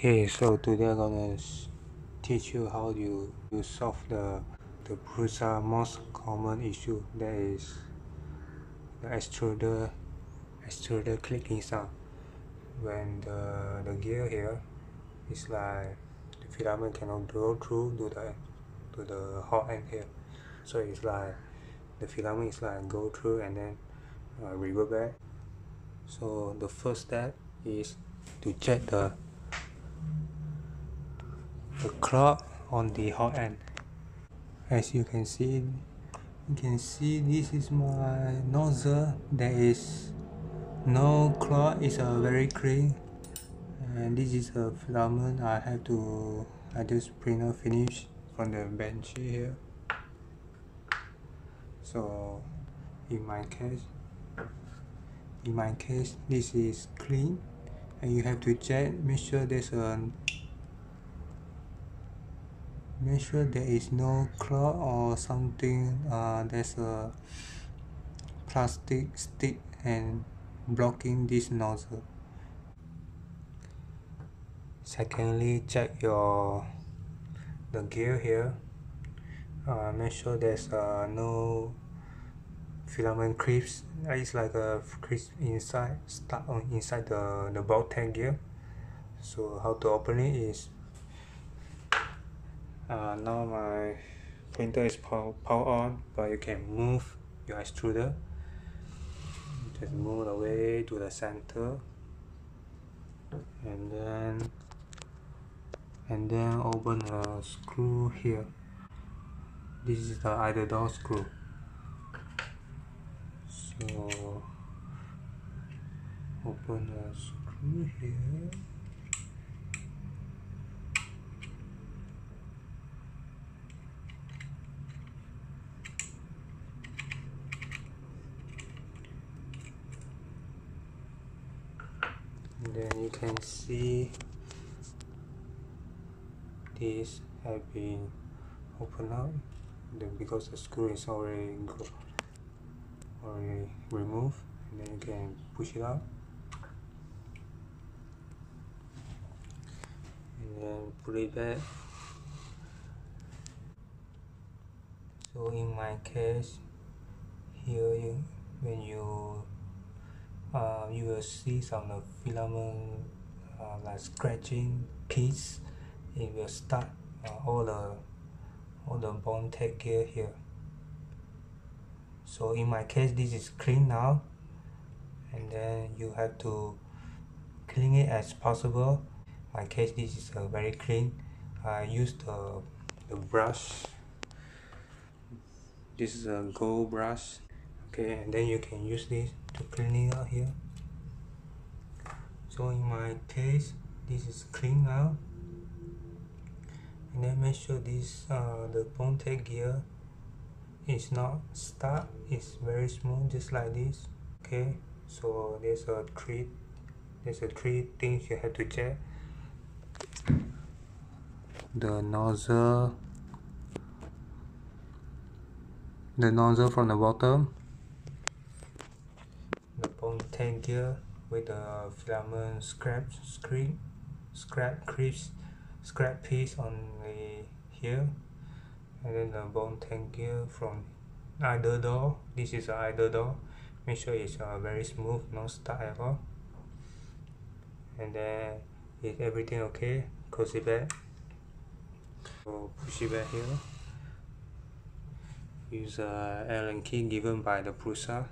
Okay, so today I'm gonna teach you how you solve the Prusa most common issue, that is the extruder clicking sound. When the gear here is like the filament cannot go through to the hot end here, so it's like the filament is like go through and then revert back. So the first step is to check the clock on the hot end. As you can see this is my nozzle. There is no clock, it's a very clean, and this is a filament. I just print a finish from the bench here. So in my case this is clean, and you have to check, make sure there is no clog or something. There's a plastic stick and blocking this nozzle. Secondly, check the gear here. Make sure there's no filament crisps. It's like a crisp inside stuck on inside the bolt tank gear. So how to open it is, now my printer is power on, but you can move your extruder. Just move away to the center, and then open a screw here. This is the idle door screw. So open a screw here. Then you can see this have been opened up because the screw is already removed, and then you can push it up and then put it back. So in my case here, you will see some of the filament like scratching keys. It will start all the bond tag gear here. So in my case this is clean now, and then you have to clean it as possible. In my case this is very clean. I use the brush. This is a gold brush. Okay, and then you can use this to clean it out here. So in my case this is clean out, and then make sure this the bond tag gear is not stuck. It's very smooth, just like this. Okay, so there's three things you have to check: the nozzle, from the bottom, the bond tag gear with the filament scrap piece on the here, and then the bond tag gear from idle door. This is an idle door. Make sure it's very smooth, not stuck at all. And then if everything okay, close it back. So push it back here. Use the Allen key given by the Prusa.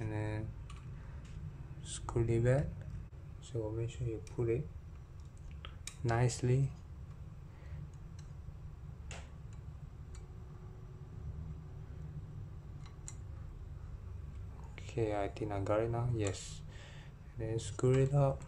And then screw it back. So make sure you put it nicely. Okay, I think I got it now. Yes. And then screw it up.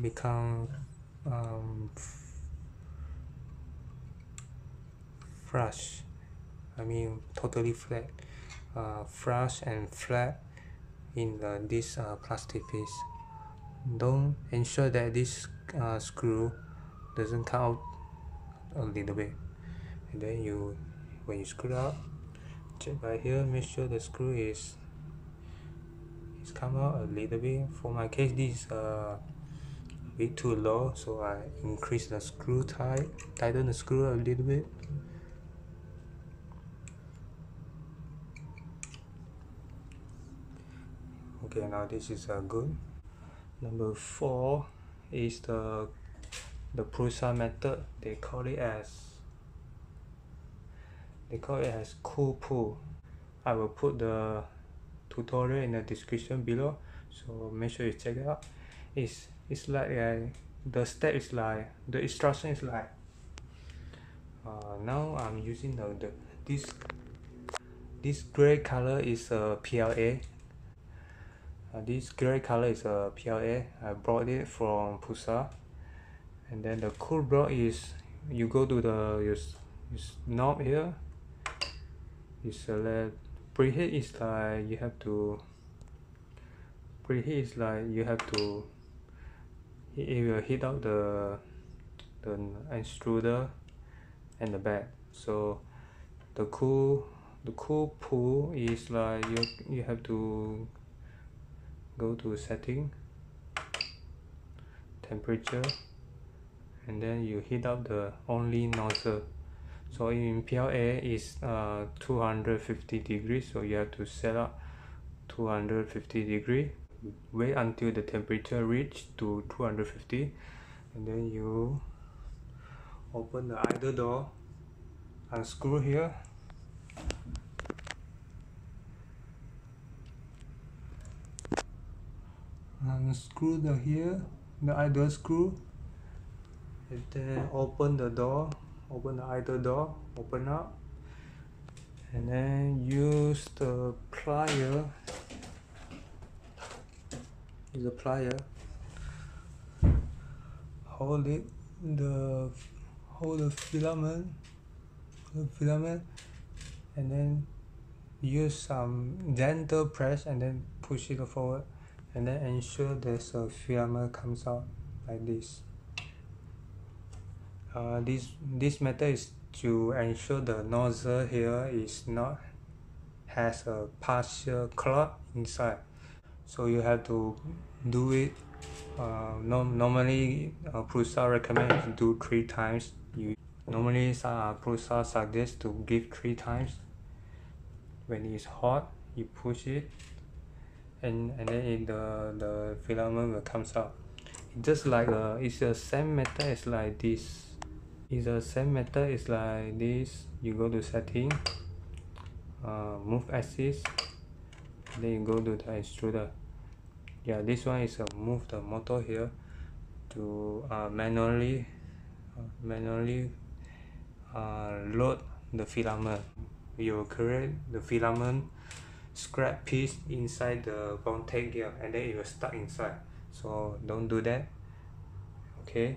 Become flush. I mean totally flat. Flush and flat in this plastic piece. Don't ensure that this screw doesn't come out a little bit, and then when you screw up, check by here. Make sure the screw is it's come out a little bit. For my case, this is a bit too low, so I increase the screw tight, tighten the screw a little bit. Okay, now this is good. Number 4 is the Prusa method. They call it as cool pull. I will put the tutorial in the description below, so make sure you check it out. It's like the step is like, the instruction is like. Now I'm using this gray color is a PLA. This gray color is a PLA. I brought it from Prusa. And then the cool block is, you go to your knob here, you select preheat. Is like you have to preheat, is like you have to, it will heat up the extruder and the back. So the cool pull is like you have to go to setting, temperature, and then you heat up the only nozzle. So in PLA is 250 degrees, so you have to set up 250 degrees, wait until the temperature reach to 250, and then you open the idler door, unscrew here, unscrew the idler screw, and then open the door, open the idler door, open up, and then use the plier, hold it, hold the filament, and then use some gentle press and then push it forward, and then ensure there's a filament comes out like this. This method is to ensure the nozzle here is not has a partial clog inside. So you have to do it. Normally, Prusa recommends to do 3 times. You normally Prusa suggests to give 3 times. When it's hot, you push it, and then the filament will comes out. Just like it's the same method as like this. You go to setting, move axis, then you go to the extruder. Yeah, this one is move the motor here to manually load the filament. You will create the filament scrap piece inside the bondtech gear, and then it will stuck inside. So don't do that. Okay,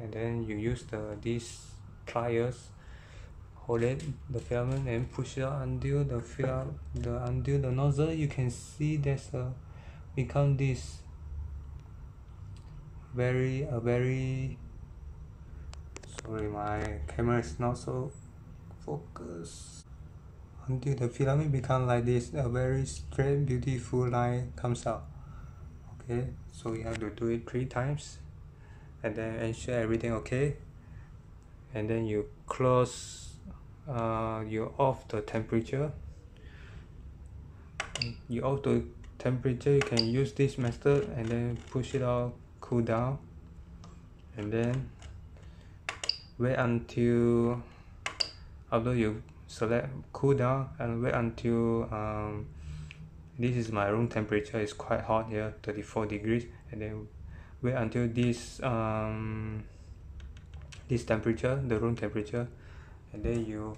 and then you use these pliers, hold it, the filament, and push it out until the nozzle. You can see there's a become this very sorry, my camera is not so focused. Until the filament become like this, a very straight, beautiful line comes out. Okay, so you have to do it 3 times. And then ensure everything okay, and then you close, you off the temperature. You can use this method and then push it out, cool down, and then wait until, after you select cool down, and wait until this is my room temperature, is quite hot here, 34 degrees, and then wait until this temperature, the room temperature, and then you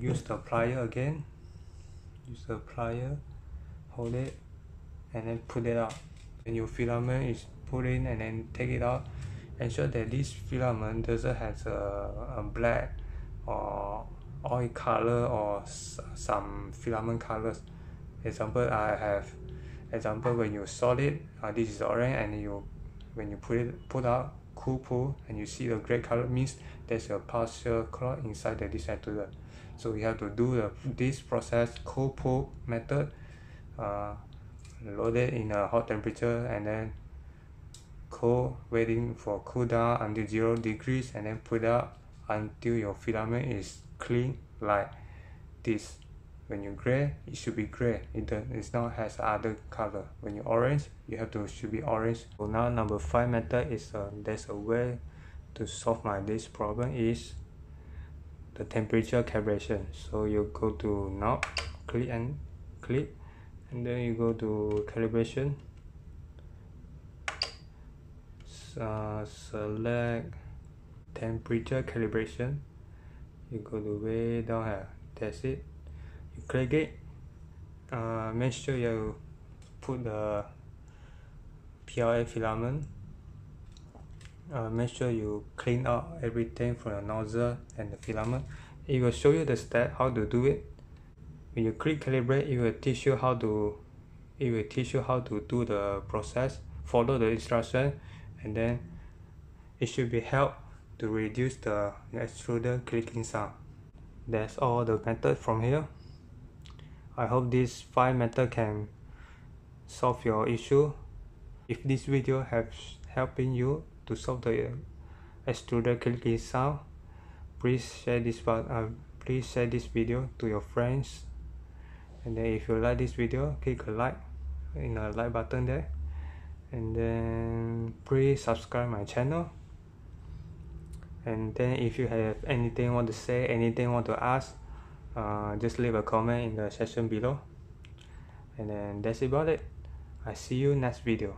use the plier again, hold it, and then put it out. And your filament is put in, and then take it out. Ensure that this filament doesn't have a black or oil color or some filament colors. Example, I have. Example, when you sort it, this is orange, and when you put out cool pull, and you see the gray color, means there's a partial clog inside the extruder. So we have to do this process, cold pour method, load it in a hot temperature and then cold, waiting for cool down until 0 degrees, and then put up until your filament is clean like this. When you gray, it should be gray. It's not has other color. When you orange, you have to should be orange. So now number 5 method is there's a way to solve my this problem is the temperature calibration. So you go to knob, click, and then you go to calibration. Select temperature calibration. You go to way down here. That's it. You click it. Make sure you put the PLA filament. Make sure you clean out everything from the nozzle and the filament. It will show you the step how to do it. When you click calibrate, it will teach you how to. It will teach you how to do the process. Follow the instruction, and then it should be help to reduce the extruder clicking sound. That's all the method from here. I hope this 5 method can solve your issue. If this video has helping you to solve the extruder clicking sound, please share this video to your friends. And then if you like this video, click a like in the like button there. And then please subscribe my channel. And then if you have anything want to say, anything want to ask, just leave a comment in the section below. And then that's about it. I see you next video.